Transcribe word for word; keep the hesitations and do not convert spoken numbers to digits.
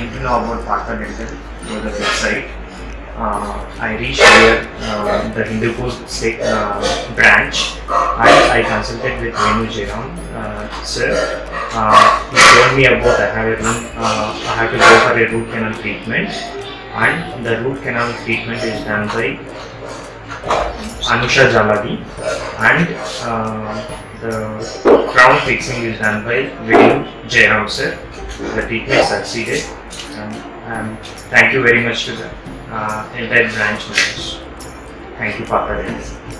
came to know about Partha Dental through the website. Uh, I reached here, uh, the Hindu Post state, uh, branch, and I consulted with Venu Jairam, uh, sir. Uh, he told me about I have a room, uh, I have to go for a root canal treatment, and the root canal treatment is done by Anusha Jaladi, and uh, the crown fixing is done by Venu Jairam sir. The treatment succeeded, and um, thank you very much to the uh, entire branch members. Thank you, Papa Dental.